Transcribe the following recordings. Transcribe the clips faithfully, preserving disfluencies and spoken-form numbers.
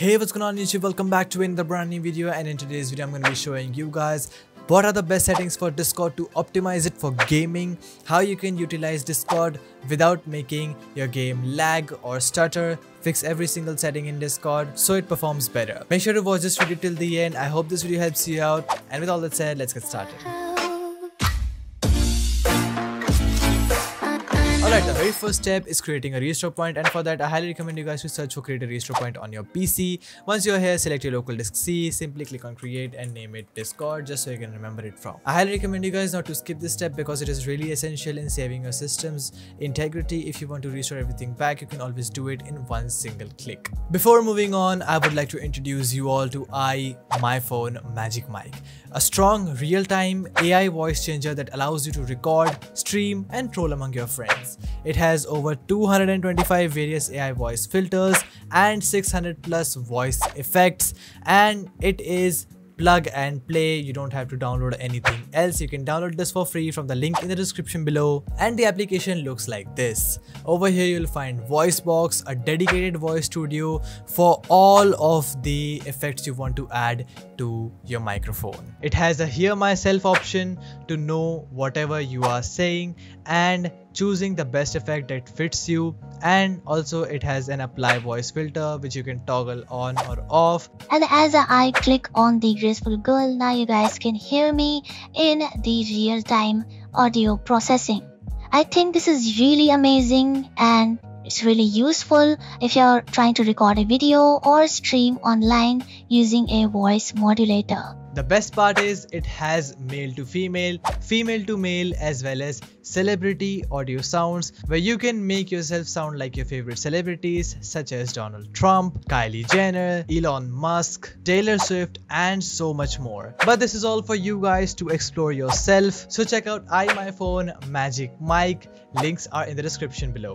Hey, what's going on YouTube? Welcome back to another brand new video, and in today's video I'm going to be showing you guys what are the best settings for Discord to optimize it for gaming, how you can utilize Discord without making your game lag or stutter, fix every single setting in Discord so it performs better. Make sure to watch this video till the end. I hope this video helps you out, and with all that said, let's get started. Alright, the very first step is creating a restore point, and for that I highly recommend you guys to search for create a restore point on your P C. Once you're here, select your local disk C, simply click on create and name it Discord just so you can remember it from. I highly recommend you guys not to skip this step because it is really essential in saving your system's integrity. If you want to restore everything back, you can always do it in one single click. Before moving on, I would like to introduce you all to iMyFone MagicMic, a strong real-time A I voice changer that allows you to record, stream and troll among your friends. It has over two hundred twenty-five various A I voice filters and six hundred plus voice effects, and it is plug and play. You don't have to download anything else. You can download this for free from the link in the description below, and the application looks like this. Over here you'll find voice box, a dedicated voice studio for all of the effects you want to add to your microphone. It has a hear myself option to know whatever you are saying and choosing the best effect that fits you, and also it has an apply voice filter which you can toggle on or off. And as I click on the graceful girl, now you guys can hear me in the real-time audio processing. I think this is really amazing and it's really useful if you're trying to record a video or stream online using a voice modulator. The best part is it has male to female, female to male, as well as celebrity audio sounds where you can make yourself sound like your favorite celebrities such as Donald Trump, Kylie Jenner, Elon Musk, Taylor Swift and so much more. But this is all for you guys to explore yourself, so check out iMyFone MagicMic. Links are in the description below.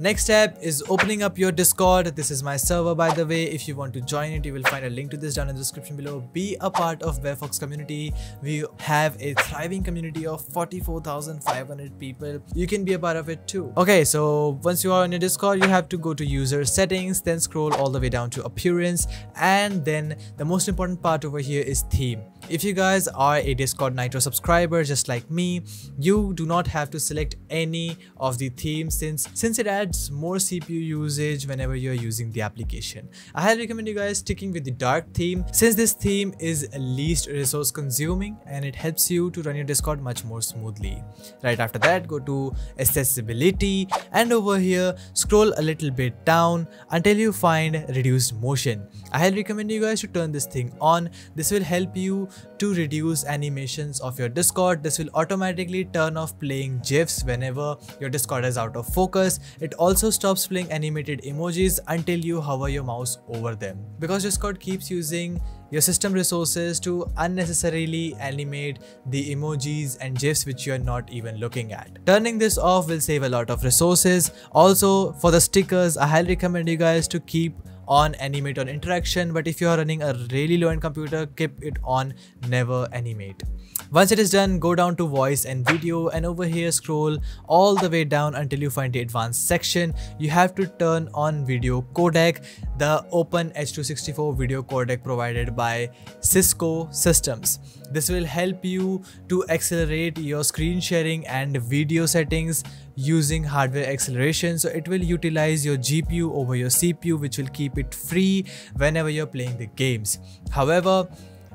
Next step is opening up your Discord. This is my server, by the way. If you want to join it, you will find a link to this down in the description below. Be a part of BareFox community. We have a thriving community of forty-four thousand five hundred people. You can be a part of it too. Okay, so once you are on your Discord, you have to go to user settings, then scroll all the way down to appearance, and then the most important part over here is theme. If you guys are a Discord Nitro subscriber just like me, you do not have to select any of the themes since since it adds more C P U usage whenever you're using the application. I highly recommend you guys sticking with the dark theme since this theme is least resource consuming and it helps you to run your Discord much more smoothly. Right after that, go to accessibility, and over here scroll a little bit down until you find reduced motion. I highly recommend you guys to turn this thing on. This will help you to reduce animations of your Discord. This will automatically turn off playing GIFs whenever your Discord is out of focus. It also stops playing animated emojis until you hover your mouse over them, because Discord keeps using your system resources to unnecessarily animate the emojis and GIFs which you are not even looking at. Turning this off will save a lot of resources. Also, for the stickers, I highly recommend you guys to keep on animate on interaction, but if you are running a really low-end computer, keep it on never animate. Once it is done, go down to voice and video, and over here scroll all the way down until you find the advanced section. You have to turn on video codec, the open H two sixty-four video codec provided by Cisco Systems. This will help you to accelerate your screen sharing and video settings using hardware acceleration, so it will utilize your G P U over your C P U, which will keep it free whenever you're playing the games. However,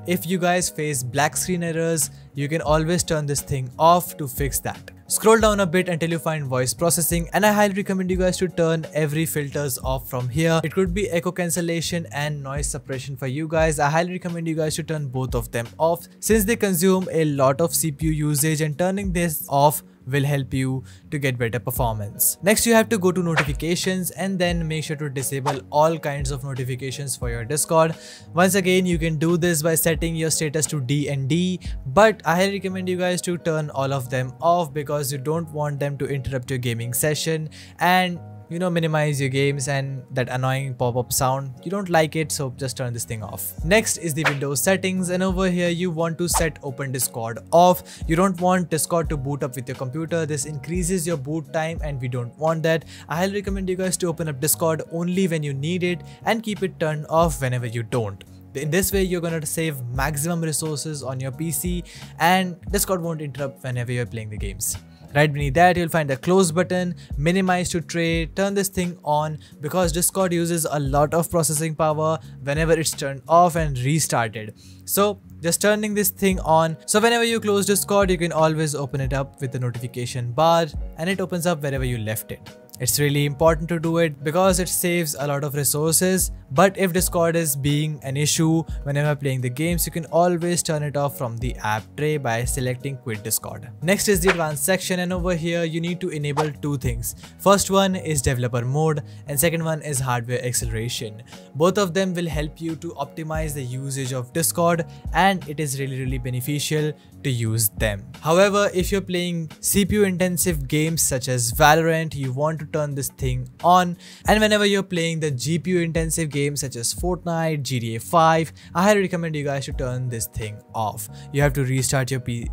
if you guys face black screen errors, you can always turn this thing off to fix that. Scroll down a bit until you find voice processing, and I highly recommend you guys to turn every filters off from here. It could be echo cancellation and noise suppression for you guys. I highly recommend you guys to turn both of them off since they consume a lot of C P U usage, and turning this off will help you to get better performance. Next, you have to go to notifications and then make sure to disable all kinds of notifications for your Discord. Once again, you can do this by setting your status to D N D, but I highly recommend you guys to turn all of them off because you don't want them to interrupt your gaming session, and you know, minimize your games and that annoying pop-up sound. You don't like it, so just turn this thing off. Next is the Windows settings, and over here you want to set Open Discord off. You don't want Discord to boot up with your computer. This increases your boot time and we don't want that. I highly recommend you guys to open up Discord only when you need it and keep it turned off whenever you don't. In this way, you're going to save maximum resources on your P C and Discord won't interrupt whenever you're playing the games. Right beneath that, you'll find the close button, minimize to tray, turn this thing on because Discord uses a lot of processing power whenever it's turned off and restarted. So just turning this thing on. So whenever you close Discord, you can always open it up with the notification bar and it opens up wherever you left it. It's really important to do it because it saves a lot of resources. But if Discord is being an issue whenever playing the games, you can always turn it off from the app tray by selecting Quit Discord. Next is the advanced section, and over here you need to enable two things. First one is developer mode and second one is hardware acceleration. Both of them will help you to optimize the usage of Discord and it is really really beneficial to use them. However, if you're playing C P U intensive games such as Valorant, you want to turn this thing on, and whenever you're playing the G P U intensive games such as Fortnite, G T A five, I highly recommend you guys to turn this thing off. You have to restart your P C.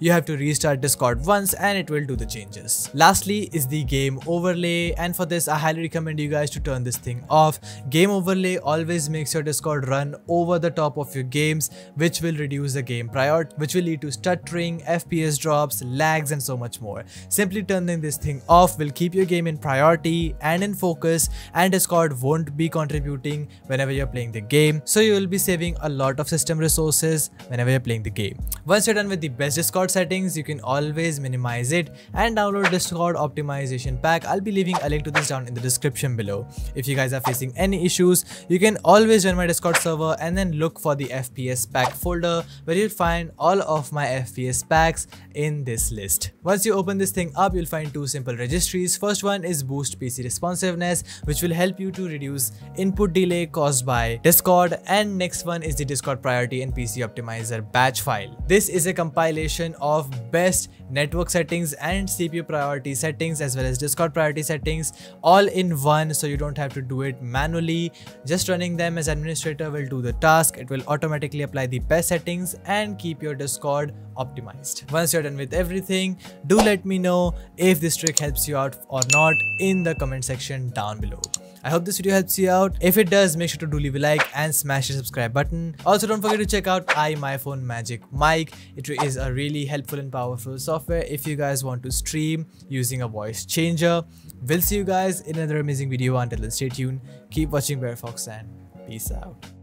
You have to restart Discord once and it will do the changes. Lastly is the game overlay, and for this I highly recommend you guys to turn this thing off. Game overlay always makes your Discord run over the top of your games, which will reduce the game priority, which will lead to stuttering, F P S drops, lags and so much more. Simply turning this thing off will keep your game in priority and in focus, and Discord won't be contributing whenever you're playing the game, so you will be saving a lot of system resources whenever you're playing the game. Once you're done with the best Discord Discord settings, you can always minimize it and download Discord optimization pack. I'll be leaving a link to this down in the description below. If you guys are facing any issues, you can always join my Discord server and then look for the F P S pack folder where you'll find all of my F P S packs in this list. Once you open this thing up, you'll find two simple registries. First one is boost P C responsiveness, which will help you to reduce input delay caused by Discord, and next one is the Discord priority and P C optimizer batch file. This is a compilation of best network settings and C P U priority settings as well as Discord priority settings all in one, so you don't have to do it manually. Just running them as administrator will do the task. It will automatically apply the best settings and keep your Discord optimized. Once you're done with everything, do let me know if this trick helps you out or not in the comment section down below. I hope this video helps you out. If it does, make sure to do leave a like and smash the subscribe button. Also, don't forget to check out iMyFone MagicMic. It is a really helpful and powerful software if you guys want to stream using a voice changer. We'll see you guys in another amazing video. Until then, stay tuned, keep watching BareFox, and peace out.